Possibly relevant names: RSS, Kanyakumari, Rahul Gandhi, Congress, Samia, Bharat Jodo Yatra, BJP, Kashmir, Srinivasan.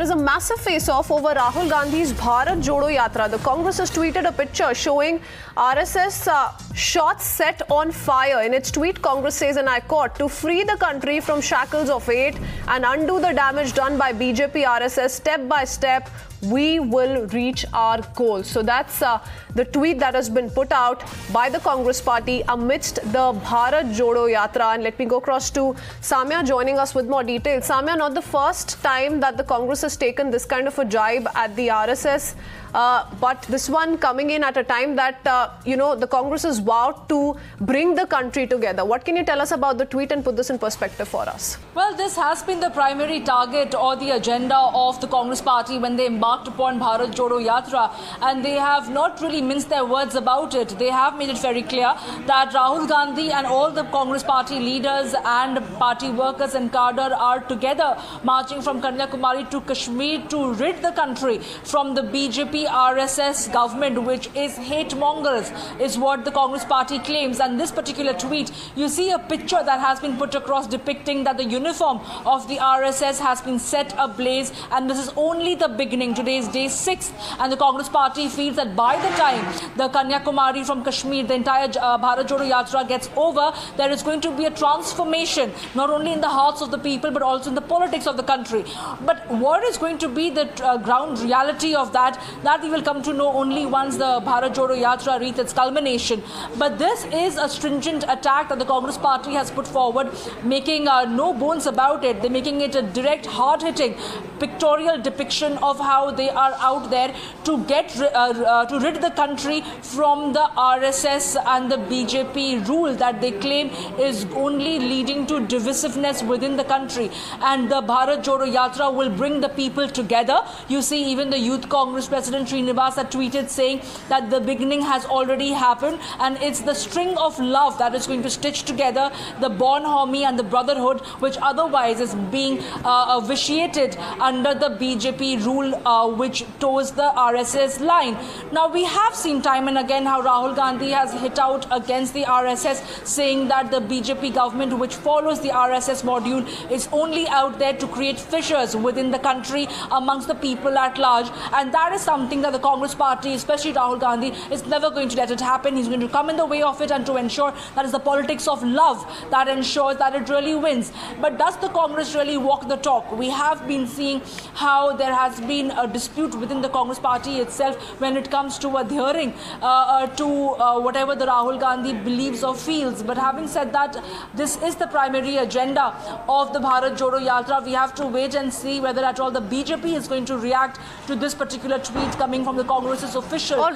There is a massive face-off over Rahul Gandhi's Bharat Jodo Yatra. The Congress has tweeted a picture showing RSS shots set on fire. In its tweet, Congress says, and I quote, "To free the country from shackles of hate and undo the damage done by BJP RSS step by step, we will reach our goal." So that's the tweet that has been put out by the Congress party amidst the Bharat Jodo Yatra. And let me go across to Samia joining us with more details. Samia, not the first time that the Congress has taken this kind of a jibe at the RSS, but this one coming in at a time that, the Congress is vowed to bring the country together. What can you tell us about the tweet and put this in perspective for us? Well, this has been the primary target or the agenda of the Congress party when they embarked upon Bharat Jodo Yatra, and they have not really minced their words about it. They have made it very clear that Rahul Gandhi and all the Congress party leaders and party workers and cadre are together marching from Kanyakumari to Kashmir to rid the country from the BJP RSS government, which is hate mongers, is what the Congress party claims. And this particular tweet, you see a picture that has been put across depicting that the uniform of the RSS has been set ablaze, and this is only the beginning. Today is day 6, and the Congress party feels that by the time the Kanyakumari from Kashmir, the entire Bharat Jodo Yatra gets over, there is going to be a transformation, not only in the hearts of the people but also in the politics of the country. But what is going to be the ground reality of that we will come to know only once the Bharat Jodo Yatra reaches its culmination. But this is a stringent attack that the Congress party has put forward, making no bones about it. They're making it a direct, hard-hitting, pictorial depiction of how they are out there to get to rid the country from the RSS and the BJP rule that they claim is only leading to divisiveness within the country. And the Bharat Jodo Yatra will bring the people together. You see, even the Youth Congress President Srinivasan tweeted saying that the beginning has already happened, and it's the string of love that is going to stitch together the bond homie and the brotherhood, which otherwise is being vitiated under the BJP rule, which toes the RSS line. Now, we have seen time and again how Rahul Gandhi has hit out against the RSS, saying that the BJP government, which follows the RSS module, is only out there to create fissures within the country amongst the people at large. And that is something that the Congress party, especially Rahul Gandhi, is never going to let it happen. He's going to come in the way of it, and to ensure that it's the politics of love that ensures that it really wins. But does the Congress really walk the talk? We have been seeing how there has been a dispute within the Congress party itself when it comes to adhering to whatever the Rahul Gandhi believes or feels. But having said that, this is the primary agenda of the Bharat Jodo Yatra. We have to wait and see whether at all the BJP is going to react to this particular tweet coming from the Congress's official.